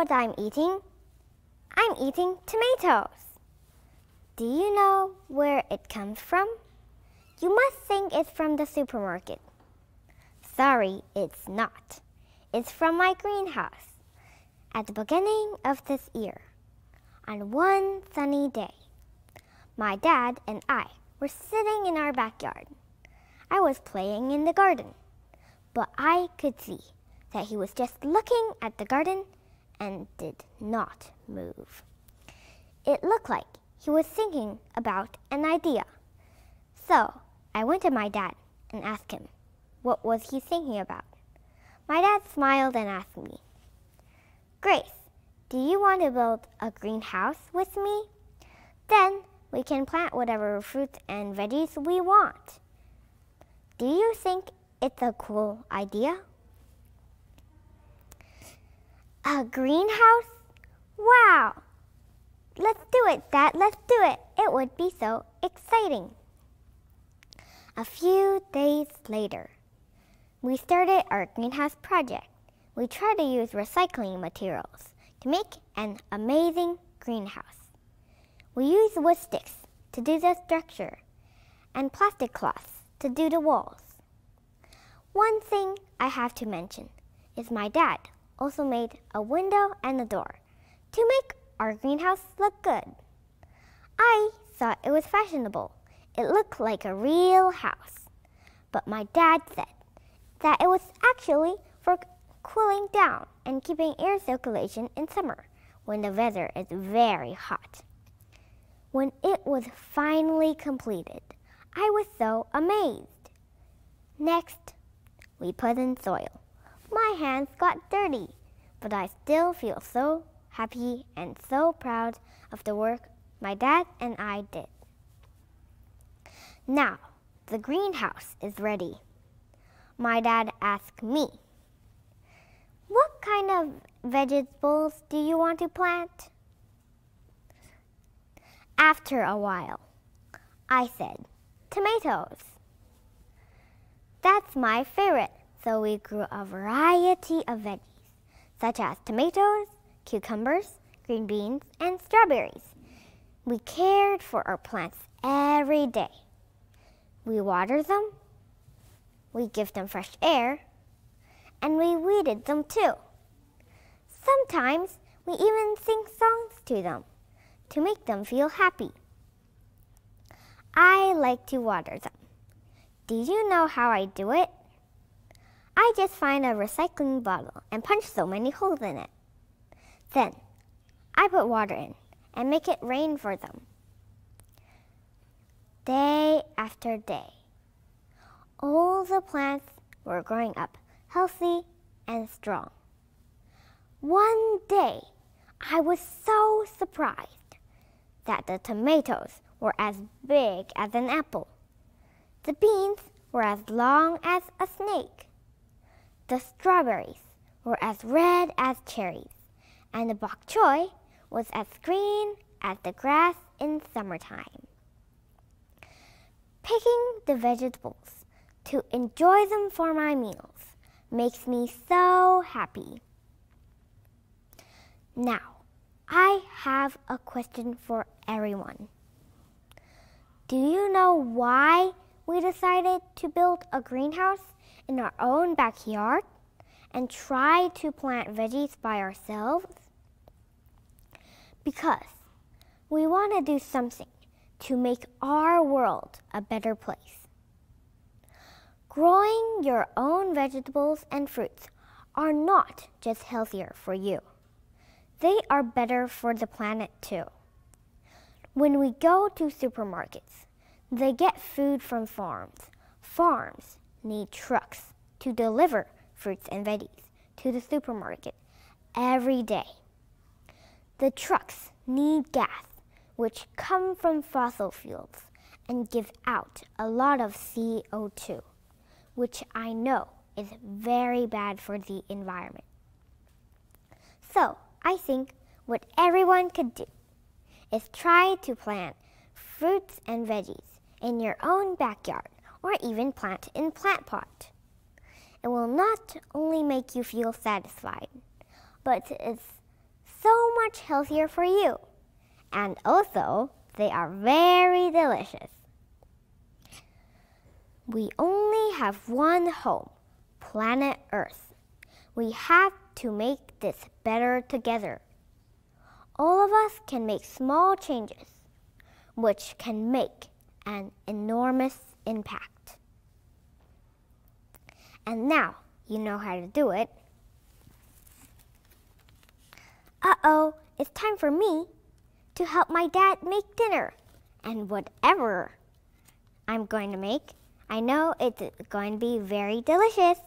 what I'm eating? I'm eating tomatoes. Do you know where it comes from? You must think it's from the supermarket. Sorry, it's not. It's from my greenhouse at the beginning of this year. On one sunny day, my dad and I were sitting in our backyard. I was playing in the garden, but I could see that he was just looking at the garden and did not move. It looked like he was thinking about an idea. So I went to my dad and asked him, what was he thinking about? My dad smiled and asked me, Grace, do you want to build a greenhouse with me? Then we can plant whatever fruits and veggies we want. Do you think it's a cool idea? A greenhouse? Wow! Let's do it, Dad, let's do it. It would be so exciting. A few days later, we started our greenhouse project. We tried to use recycling materials to make an amazing greenhouse. We used wood sticks to do the structure and plastic cloths to do the walls. One thing I have to mention is my dad also made a window and a door to make our greenhouse look good. I thought it was fashionable. It looked like a real house. But my dad said that it was actually for cooling down and keeping air circulation in summer when the weather is very hot. When it was finally completed, I was so amazed. Next, we put in soil. My hands got dirty, but I still feel so happy and so proud of the work my dad and I did. Now, the greenhouse is ready. My dad asked me, what kind of vegetables do you want to plant? After a while, I said, tomatoes. That's my favorite. So we grew a variety of veggies, such as tomatoes, cucumbers, green beans, and strawberries. We cared for our plants every day. We watered them, we give them fresh air, and we weeded them too. Sometimes we even sing songs to them to make them feel happy. I like to water them. Do you know how I do it? I just find a recycling bottle and punch so many holes in it. Then, I put water in and make it rain for them. Day after day, all the plants were growing up healthy and strong. One day, I was so surprised that the tomatoes were as big as an apple. The beans were as long as a snake. The strawberries were as red as cherries, and the bok choy was as green as the grass in summertime. Picking the vegetables to enjoy them for my meals makes me so happy. Now, I have a question for everyone. Do you know why we decided to build a greenhouse in our own backyard and try to plant veggies by ourselves? Because we want to do something to make our world a better place. Growing your own vegetables and fruits are not just healthier for you. They are better for the planet too. When we go to supermarkets, they get food from farms. Farms need trucks to deliver fruits and veggies to the supermarket every day. The trucks need gas, which come from fossil fuels and give out a lot of CO2, which I know is very bad for the environment. So I think what everyone could do is try to plant fruits and veggies in your own backyard, or even plant in Plant Pot. It will not only make you feel satisfied, but it's so much healthier for you. And also, they are very delicious. We only have one home, planet Earth. We have to make this better together. All of us can make small changes, which can make an enormous impact. And now you know how to do it. Uh-oh, it's time for me to help my dad make dinner. And whatever I'm going to make, I know it's going to be very delicious.